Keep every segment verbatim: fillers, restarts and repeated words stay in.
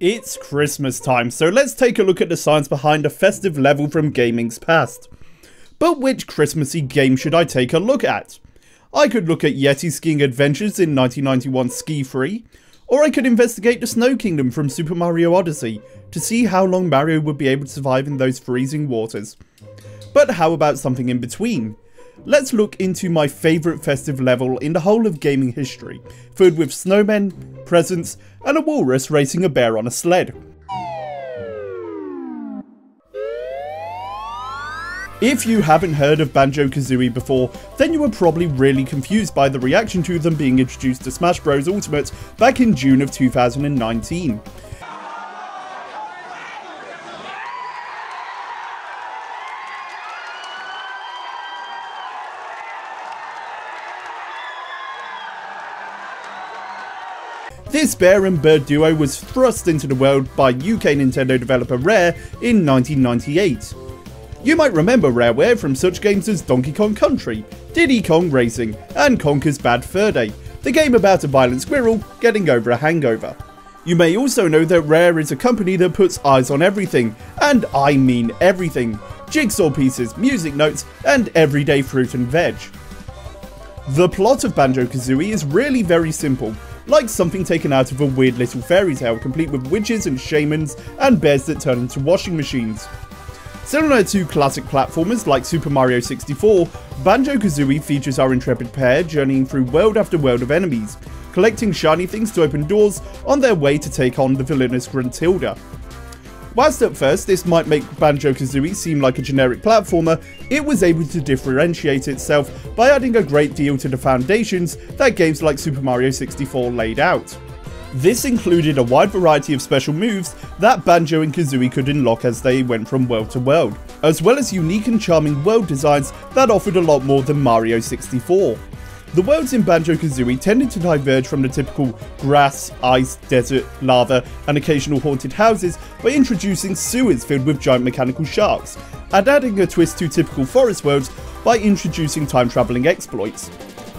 It's Christmas time, so let's take a look at the science behind a festive level from gaming's past. But which Christmassy game should I take a look at? I could look at Yeti skiing adventures in nineteen ninety-one Ski Free, or I could investigate the Snow Kingdom from Super Mario Odyssey to see how long Mario would be able to survive in those freezing waters. But how about something in between? Let's look into my favourite festive level in the whole of gaming history, filled with snowmen, presents, and a walrus racing a bear on a sled. If you haven't heard of Banjo-Kazooie before, then you were probably really confused by the reaction to them being introduced to Smash Bros. Ultimate back in June of two thousand nineteen. This bear and bird duo was thrust into the world by U K Nintendo developer Rare in nineteen ninety-eight. You might remember Rareware from such games as Donkey Kong Country, Diddy Kong Racing, and Conker's Bad Fur Day, the game about a violent squirrel getting over a hangover. You may also know that Rare is a company that puts eyes on everything, and I mean everything: jigsaw pieces, music notes, and everyday fruit and veg. The plot of Banjo-Kazooie is really very simple, like something taken out of a weird little fairy tale complete with witches and shamans and bears that turn into washing machines. Similar to classic platformers like Super Mario sixty-four, Banjo-Kazooie features our intrepid pair journeying through world after world of enemies, collecting shiny things to open doors on their way to take on the villainous Gruntilda. Whilst at first this might make Banjo-Kazooie seem like a generic platformer, it was able to differentiate itself by adding a great deal to the foundations that games like Super Mario sixty-four laid out. This included a wide variety of special moves that Banjo and Kazooie could unlock as they went from world to world, as well as unique and charming world designs that offered a lot more than Mario sixty-four. The worlds in Banjo-Kazooie tended to diverge from the typical grass, ice, desert, lava, and occasional haunted houses by introducing sewers filled with giant mechanical sharks, and adding a twist to typical forest worlds by introducing time-travelling exploits.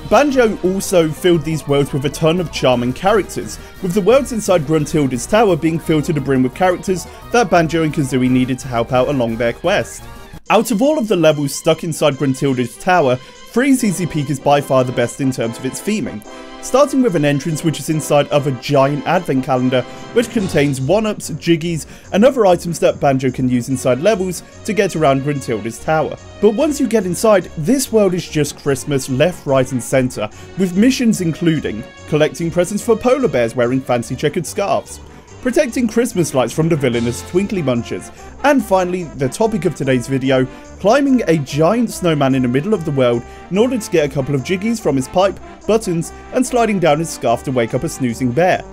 Banjo also filled these worlds with a ton of charming characters, with the worlds inside Gruntilda's Tower being filled to the brim with characters that Banjo and Kazooie needed to help out along their quest. Out of all of the levels stuck inside Gruntilda's Tower, Freezeezy Peak is by far the best in terms of its theming, starting with an entrance which is inside of a giant advent calendar which contains one-ups, jiggies, and other items that Banjo can use inside levels to get around Gruntilda's Tower. But once you get inside, this world is just Christmas left, right, and centre, with missions including collecting presents for polar bears wearing fancy checkered scarves, protecting Christmas lights from the villainous Twinkly Munchers, and finally, the topic of today's video, climbing a giant snowman in the middle of the world in order to get a couple of jiggies from his pipe, buttons, and sliding down his scarf to wake up a snoozing bear.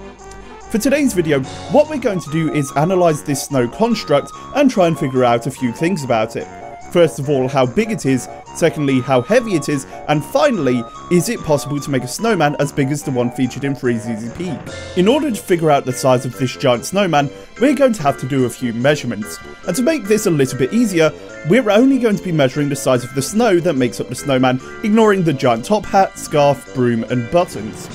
For today's video, what we're going to do is analyse this snow construct and try and figure out a few things about it. First of all, how big it is, secondly, how heavy it is, and finally, is it possible to make a snowman as big as the one featured in Freezeezy Peak? In order to figure out the size of this giant snowman, we're going to have to do a few measurements, and to make this a little bit easier, we're only going to be measuring the size of the snow that makes up the snowman, ignoring the giant top hat, scarf, broom, and buttons.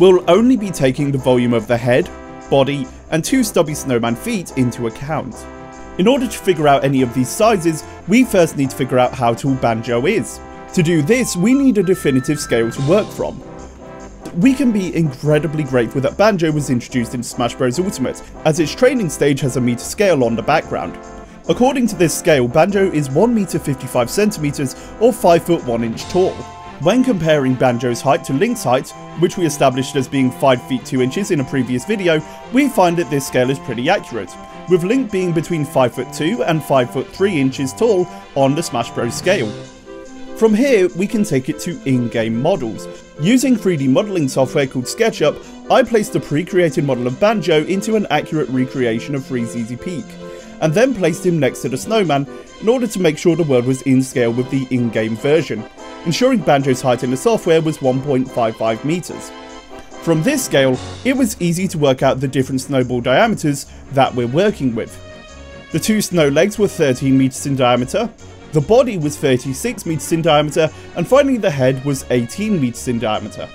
We'll only be taking the volume of the head, body, and two stubby snowman feet into account. In order to figure out any of these sizes, we first need to figure out how tall Banjo is. To do this, we need a definitive scale to work from. We can be incredibly grateful that Banjo was introduced in Smash Bros. Ultimate, as its training stage has a meter scale on the background. According to this scale, Banjo is one meter fifty-five centimeters or five foot one inch tall. When comparing Banjo's height to Link's height, which we established as being five feet two inches in a previous video, we find that this scale is pretty accurate, with Link being between five foot two and five foot three inches tall on the Smash Bros scale. From here, we can take it to in-game models. Using three D modelling software called SketchUp, I placed a pre-created model of Banjo into an accurate recreation of Freezeezy Peak, and then placed him next to the snowman in order to make sure the world was in scale with the in-game version, ensuring Banjo's height in the software was one point five five meters. From this scale, it was easy to work out the different snowball diameters that we're working with. The two snow legs were thirteen meters in diameter, the body was thirty-six meters in diameter, and finally the head was eighteen meters in diameter.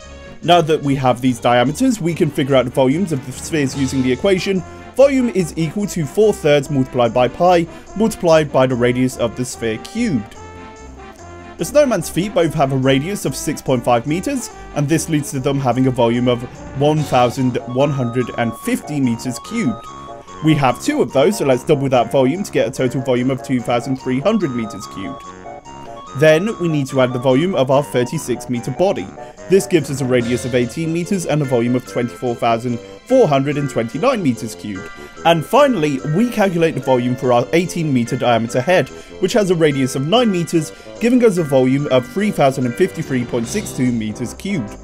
Now that we have these diameters, we can figure out the volumes of the spheres using the equation Volume is equal to four thirds multiplied by pi, multiplied by the radius of the sphere cubed. The snowman's feet both have a radius of six point five meters, and this leads to them having a volume of one thousand one hundred fifty meters cubed. We have two of those, so let's double that volume to get a total volume of two thousand three hundred meters cubed. Then we need to add the volume of our thirty-six meter body. This gives us a radius of eighteen meters and a volume of twenty-four thousand four hundred twenty-nine meters cubed. And finally, we calculate the volume for our eighteen meter diameter head, which has a radius of nine meters, giving us a volume of three thousand fifty-three point six two meters cubed.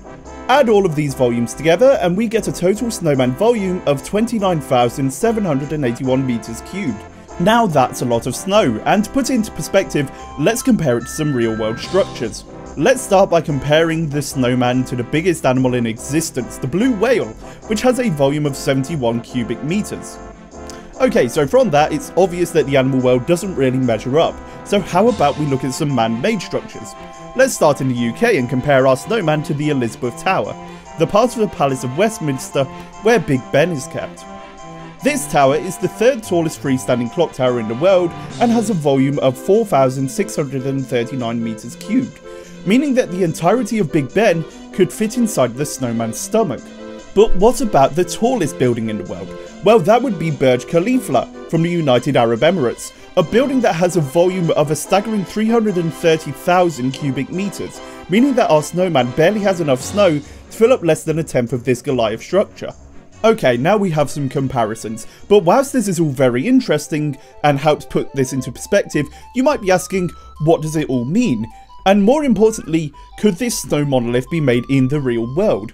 Add all of these volumes together and we get a total snowman volume of twenty-nine thousand seven hundred eighty-one meters cubed. Now that's a lot of snow, and to put it into perspective, let's compare it to some real world structures. Let's start by comparing the snowman to the biggest animal in existence, the blue whale, which has a volume of seventy-one cubic meters. Okay, so from that it's obvious that the animal world doesn't really measure up, so how about we look at some man-made structures? Let's start in the U K and compare our snowman to the Elizabeth Tower, the part of the Palace of Westminster where Big Ben is kept. This tower is the third tallest freestanding clock tower in the world and has a volume of four thousand six hundred thirty-nine meters cubed, meaning that the entirety of Big Ben could fit inside the snowman's stomach. But what about the tallest building in the world? Well, that would be Burj Khalifa from the United Arab Emirates, a building that has a volume of a staggering three hundred thirty thousand cubic meters, meaning that our snowman barely has enough snow to fill up less than a tenth of this Goliath structure. Okay, now we have some comparisons, but whilst this is all very interesting and helps put this into perspective, you might be asking, what does it all mean? And more importantly, could this snow monolith be made in the real world?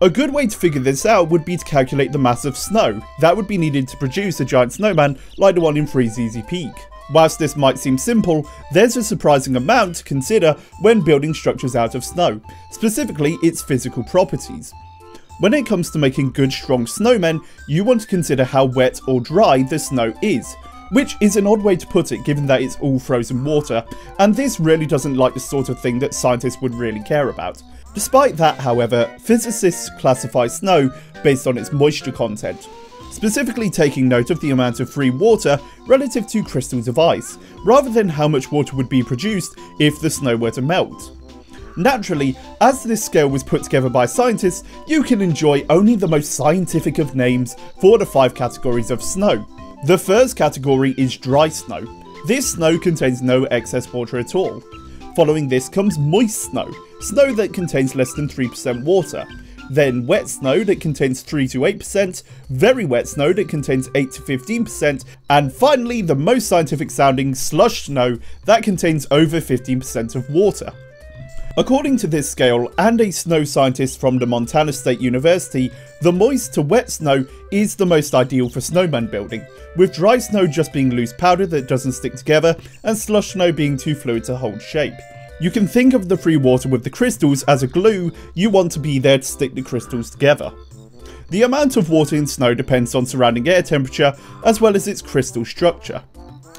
A good way to figure this out would be to calculate the mass of snow that would be needed to produce a giant snowman like the one in Freezeezy Peak. Whilst this might seem simple, there's a surprising amount to consider when building structures out of snow, specifically its physical properties. When it comes to making good strong snowmen, you want to consider how wet or dry the snow is, which is an odd way to put it given that it's all frozen water, and this really doesn't like the sort of thing that scientists would really care about. Despite that, however, physicists classify snow based on its moisture content, specifically taking note of the amount of free water relative to crystals of ice, rather than how much water would be produced if the snow were to melt. Naturally, as this scale was put together by scientists, you can enjoy only the most scientific of names for the five categories of snow. The first category is dry snow. This snow contains no excess water at all. Following this comes moist snow, snow that contains less than three percent water, then wet snow that contains three to eight percent, very wet snow that contains eight to fifteen percent, and finally the most scientific sounding slush snow that contains over fifteen percent of water. According to this scale, and a snow scientist from the Montana State University, the moist to wet snow is the most ideal for snowman building, with dry snow just being loose powder that doesn't stick together and slush snow being too fluid to hold shape. You can think of the free water with the crystals as a glue you want to be there to stick the crystals together. The amount of water in snow depends on surrounding air temperature as well as its crystal structure.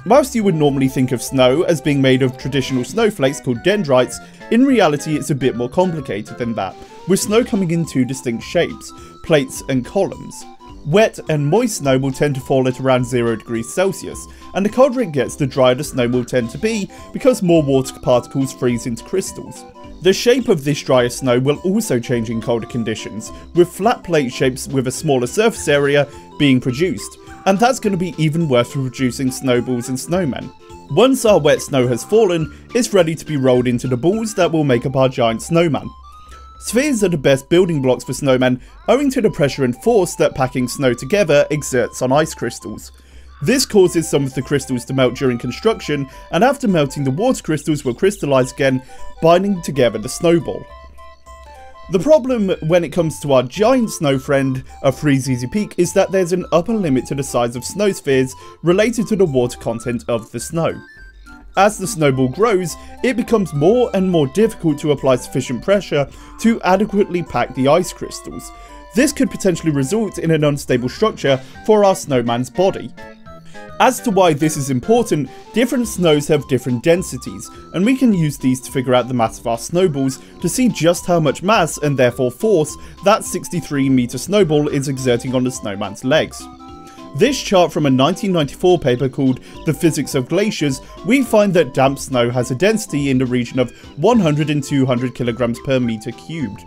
Whilst you would normally think of snow as being made of traditional snowflakes called dendrites, in reality it's a bit more complicated than that, with snow coming in two distinct shapes, plates and columns. Wet and moist snow will tend to fall at around zero degrees Celsius, and the colder it gets the drier the snow will tend to be because more water particles freeze into crystals. The shape of this drier snow will also change in colder conditions, with flat plate shapes with a smaller surface area being produced. And that's going to be even worse for producing snowballs and snowmen. Once our wet snow has fallen, it's ready to be rolled into the balls that will make up our giant snowman. Spheres are the best building blocks for snowmen owing to the pressure and force that packing snow together exerts on ice crystals. This causes some of the crystals to melt during construction, and after melting the water crystals will crystallize again, binding together the snowball. The problem when it comes to our giant snow friend of Freezeezy Peak is that there's an upper limit to the size of snow spheres related to the water content of the snow. As the snowball grows, it becomes more and more difficult to apply sufficient pressure to adequately pack the ice crystals. This could potentially result in an unstable structure for our snowman's body. As to why this is important, different snows have different densities, and we can use these to figure out the mass of our snowballs to see just how much mass, and therefore force, that sixty-three meter snowball is exerting on the snowman's legs. this chart from a nineteen ninety-four paper called The Physics of Glaciers, we find that damp snow has a density in the region of one hundred and two hundred kilograms per meter cubed.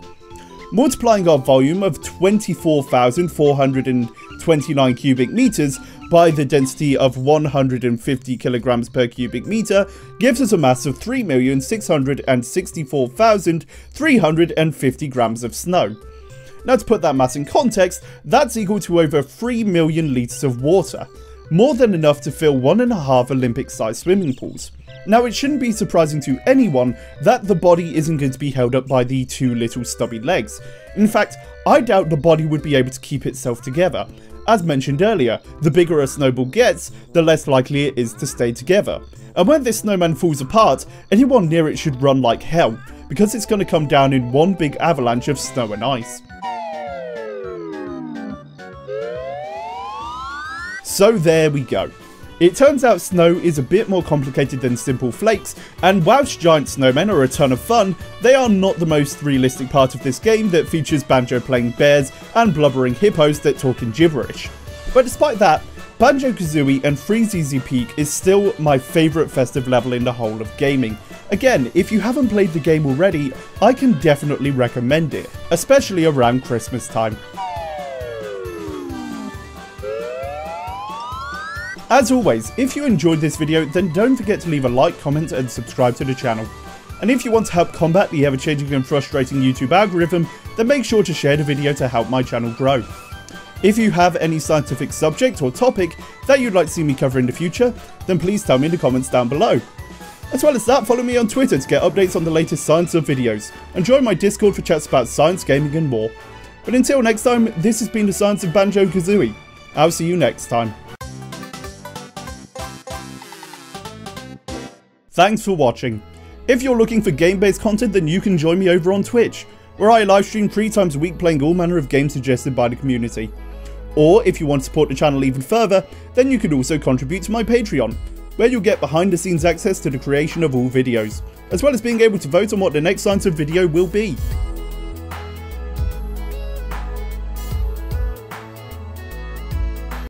Multiplying our volume of twenty-four thousand four hundred twenty-nine cubic meters by the density of one hundred fifty kilograms per cubic meter gives us a mass of three million six hundred sixty-four thousand three hundred fifty grams of snow. Now, to put that mass in context, that's equal to over three million litres of water, more than enough to fill one and a half Olympic-sized swimming pools. Now, it shouldn't be surprising to anyone that the body isn't going to be held up by the two little stubby legs. In fact, I doubt the body would be able to keep itself together. As mentioned earlier, the bigger a snowball gets, the less likely it is to stay together. And when this snowman falls apart, anyone near it should run like hell, because it's going to come down in one big avalanche of snow and ice. So there we go. It turns out snow is a bit more complicated than simple flakes, and whilst giant snowmen are a ton of fun, they are not the most realistic part of this game that features Banjo playing bears and blubbering hippos that talk in gibberish. But despite that, Banjo-Kazooie and Freezeezy Peak is still my favourite festive level in the whole of gaming. Again, if you haven't played the game already, I can definitely recommend it, especially around Christmas time. As always, if you enjoyed this video, then don't forget to leave a like, comment and subscribe to the channel. And if you want to help combat the ever-changing and frustrating YouTube algorithm, then make sure to share the video to help my channel grow. If you have any scientific subject or topic that you'd like to see me cover in the future, then please tell me in the comments down below. As well as that, follow me on Twitter to get updates on the latest science of videos, and join my Discord for chats about science, gaming and more. But until next time, this has been the Science of Banjo-Kazooie. I'll see you next time. Thanks for watching. If you're looking for game-based content, then you can join me over on Twitch, where I livestream three times a week playing all manner of games suggested by the community. Or if you want to support the channel even further, then you could also contribute to my Patreon, where you'll get behind-the-scenes access to the creation of all videos, as well as being able to vote on what the next science of video will be.